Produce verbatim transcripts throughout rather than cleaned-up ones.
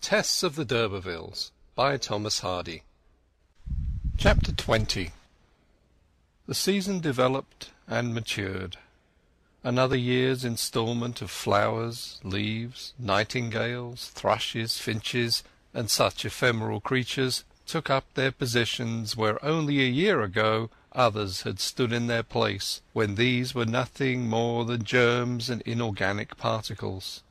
Tess of the d'Urbervilles by Thomas Hardy. Chapter twenty. The season developed and matured. Another year's instalment of flowers, leaves, nightingales, thrushes, finches, and such ephemeral creatures took up their positions where only a year ago others had stood in their place, when these were nothing more than germs and inorganic particles.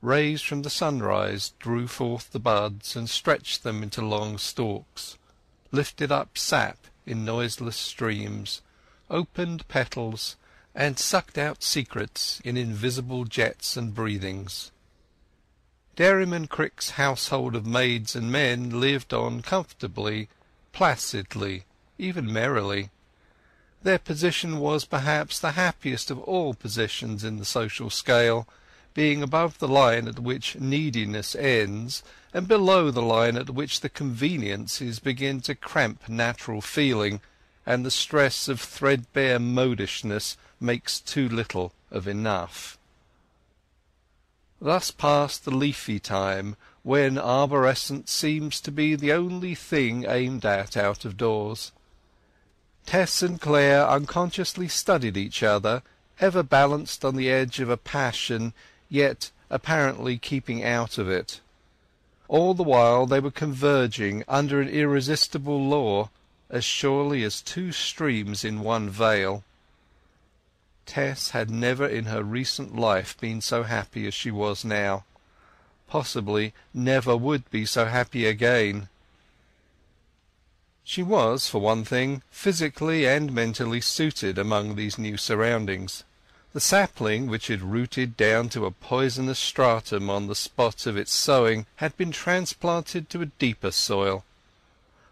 Rays from the sunrise drew forth the buds and stretched them into long stalks, lifted up sap in noiseless streams, opened petals, and sucked out secrets in invisible jets and breathings. Dairyman Crick's household of maids and men lived on comfortably, placidly, even merrily. Their position was perhaps the happiest of all positions in the social scale, being above the line at which neediness ends, and below the line at which the conveniences begin to cramp natural feeling, and the stress of threadbare modishness makes too little of enough. Thus passed the leafy time, when arborescence seems to be the only thing aimed at out of doors. Tess and Clare unconsciously studied each other, ever balanced on the edge of a passion, yet apparently keeping out of it. All the while they were converging under an irresistible law, as surely as two streams in one vale. Tess had never in her recent life been so happy as she was now, possibly never would be so happy again. She was, for one thing, physically and mentally suited among these new surroundings. The sapling which had rooted down to a poisonous stratum on the spot of its sowing had been transplanted to a deeper soil.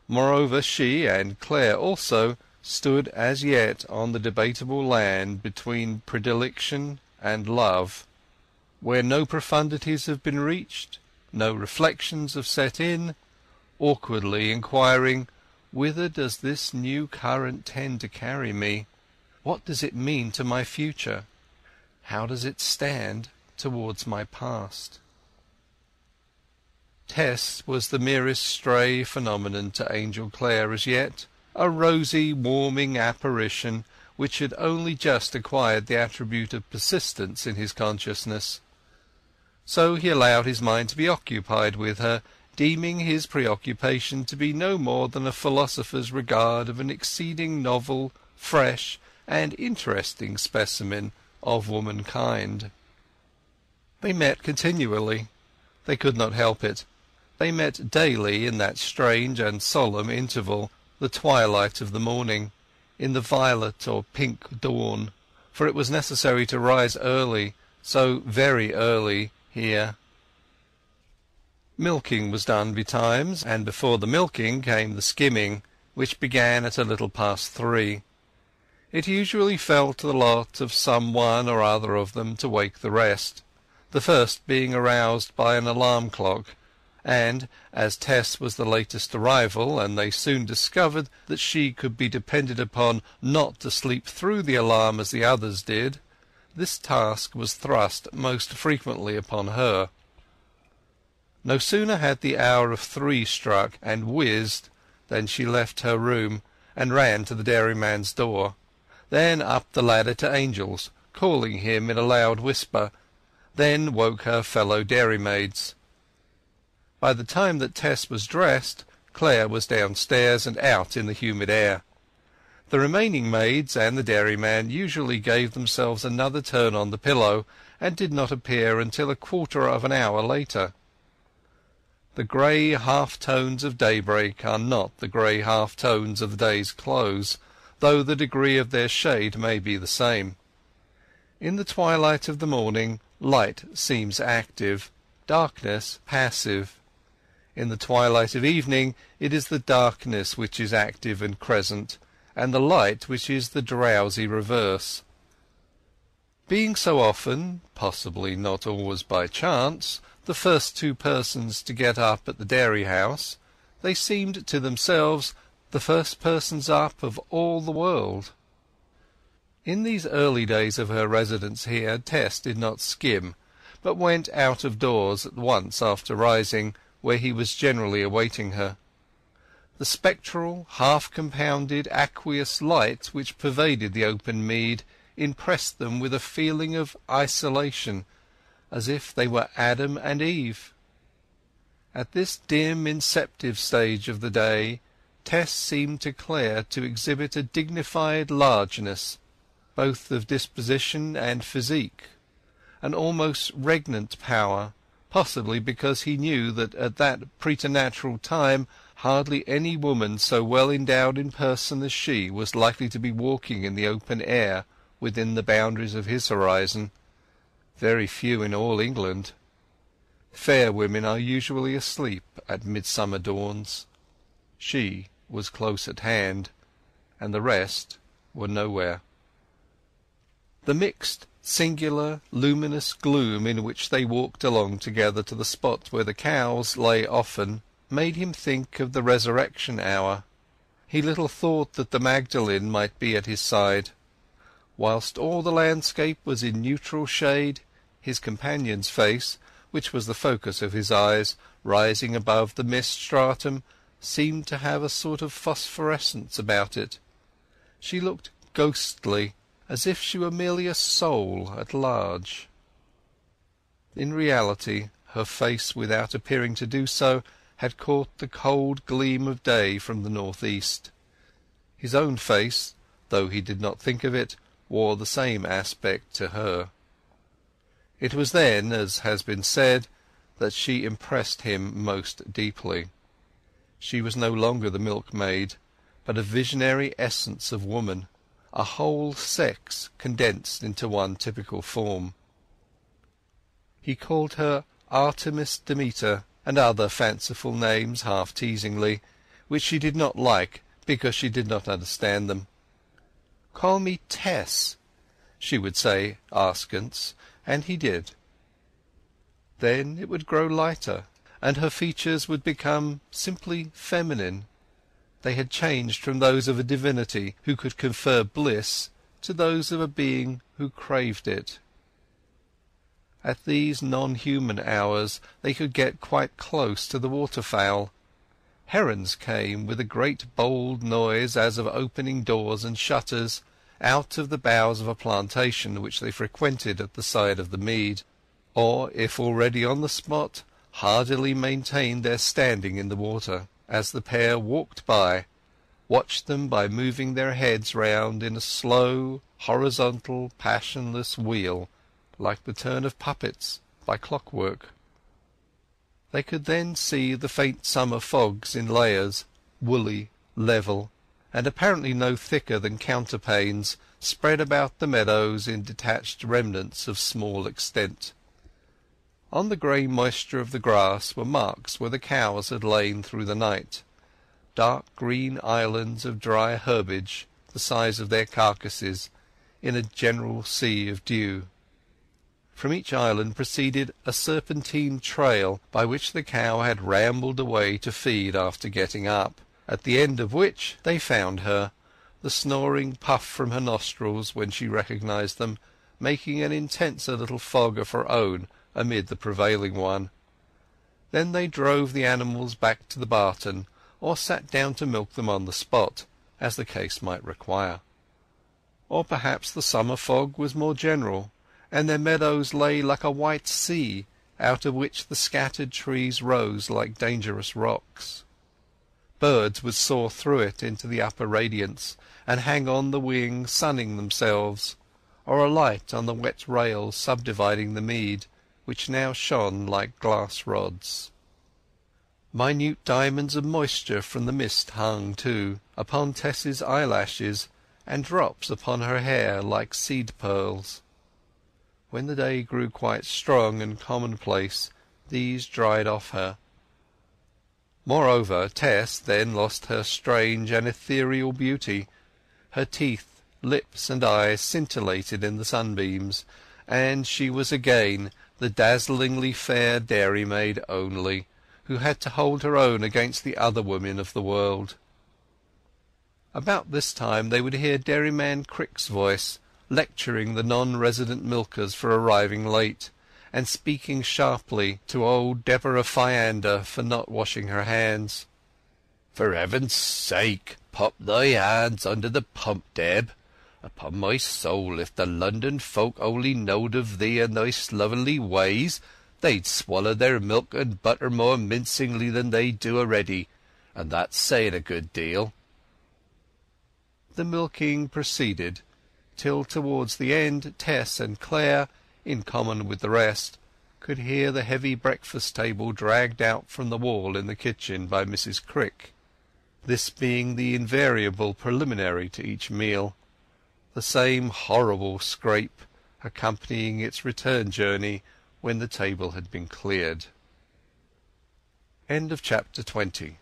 Moreover, she, and Clare also, stood as yet on the debatable land between predilection and love, where no profundities have been reached, no reflections have set in, awkwardly inquiring, "Whither does this new current tend to carry me? What does it mean to my future? How does it stand towards my past?" Tess was the merest stray phenomenon to Angel Clare as yet, a rosy, warming apparition which had only just acquired the attribute of persistence in his consciousness. So he allowed his mind to be occupied with her, deeming his preoccupation to be no more than a philosopher's regard of an exceeding novel, fresh, and interesting specimen of womankind. They met continually. They could not help it. They met daily in that strange and solemn interval, the twilight of the morning, in the violet or pink dawn, for it was necessary to rise early, so very early here. Milking was done betimes, and before the milking came the skimming, which began at a little past three. It usually fell to the lot of some one or other of them to wake the rest, the first being aroused by an alarm clock, and, as Tess was the latest arrival, and they soon discovered that she could be depended upon not to sleep through the alarm as the others did, this task was thrust most frequently upon her. No sooner had the hour of three struck and whizzed than she left her room and ran to the dairyman's door, then up the ladder to Angel's, calling him in a loud whisper, then woke her fellow dairymaids. By the time that Tess was dressed, Clare was downstairs and out in the humid air. The remaining maids and the dairyman usually gave themselves another turn on the pillow, and did not appear until a quarter of an hour later. The grey half-tones of daybreak are not the grey half-tones of the day's close, though the degree of their shade may be the same. In the twilight of the morning, light seems active, darkness passive. In the twilight of evening it is the darkness which is active and crescent, and the light which is the drowsy reverse. Being so often, possibly not always by chance, the first two persons to get up at the dairy-house, they seemed to themselves the first persons up of all the world. In these early days of her residence here Tess did not skim, but went out of doors at once after rising, where he was generally awaiting her. The spectral, half-compounded, aqueous light which pervaded the open mead impressed them with a feeling of isolation, as if they were Adam and Eve. At this dim, inceptive stage of the day, Tess seemed to Clare to exhibit a dignified largeness, both of disposition and physique, an almost regnant power, possibly because he knew that at that preternatural time hardly any woman so well endowed in person as she was likely to be walking in the open air within the boundaries of his horizon. Very few in all England. Fair women are usually asleep at midsummer dawns. She was close at hand, and the rest were nowhere. The mixed, singular, luminous gloom in which they walked along together to the spot where the cows lay often made him think of the resurrection hour. He little thought that the Magdalene might be at his side. Whilst all the landscape was in neutral shade, his companion's face, which was the focus of his eyes, rising above the mist stratum, seemed to have a sort of phosphorescence about it. She looked ghostly, as if she were merely a soul at large. In reality, her face, without appearing to do so, had caught the cold gleam of day from the north-east. His own face, though he did not think of it, wore the same aspect to her. It was then, as has been said, that she impressed him most deeply. She was no longer the milkmaid, but a visionary essence of woman, a whole sex condensed into one typical form. He called her Artemis, Demeter, and other fanciful names half-teasingly, which she did not like because she did not understand them. "Call me Tess," she would say askance, and he did. Then it would grow lighter, and her features would become simply feminine. They had changed from those of a divinity who could confer bliss to those of a being who craved it. At these non-human hours they could get quite close to the waterfowl. Herons came with a great bold noise as of opening doors and shutters, out of the boughs of a plantation which they frequented at the side of the mead, or, if already on the spot, hardily maintained their standing in the water, as the pair walked by, watched them by moving their heads round in a slow, horizontal, passionless wheel, like the turn of puppets, by clockwork. They could then see the faint summer fogs in layers, woolly, level, and apparently no thicker than counterpanes, spread about the meadows in detached remnants of small extent. On the grey moisture of the grass were marks where the cows had lain through the night, dark green islands of dry herbage, the size of their carcasses, in a general sea of dew. From each island proceeded a serpentine trail by which the cow had rambled away to feed after getting up, at the end of which they found her, the snoring puff from her nostrils when she recognized them, making an intenser little fog of her own amid the prevailing one. Then they drove the animals back to the barton, or sat down to milk them on the spot, as the case might require. Or perhaps the summer fog was more general, and their meadows lay like a white sea, out of which the scattered trees rose like dangerous rocks. Birds would soar through it into the upper radiance, and hang on the wing sunning themselves, or alight on the wet rails subdividing the mead, which now shone like glass rods. Minute diamonds of moisture from the mist hung, too, upon Tess's eyelashes, and drops upon her hair like seed-pearls. When the day grew quite strong and commonplace, these dried off her. Moreover, Tess then lost her strange and ethereal beauty. Her teeth, lips, and eyes scintillated in the sunbeams, and she was again the dazzlingly fair dairymaid only, who had to hold her own against the other women of the world. About this time they would hear Dairyman Crick's voice, lecturing the non-resident milkers for arriving late, and speaking sharply to old Deborah Fyander for not washing her hands. "For heaven's sake, pop thy hands under the pump, Deb. Upon my soul, if the London folk only knowed of thee and thy slovenly ways, they'd swallow their milk and butter more mincingly than they do already, and that's saying a good deal." The milking proceeded, till towards the end Tess and Clare, in common with the rest, could hear the heavy breakfast-table dragged out from the wall in the kitchen by Missus Crick, this being the invariable preliminary to each meal, the same horrible scrape accompanying its return journey when the table had been cleared. End of chapter twenty.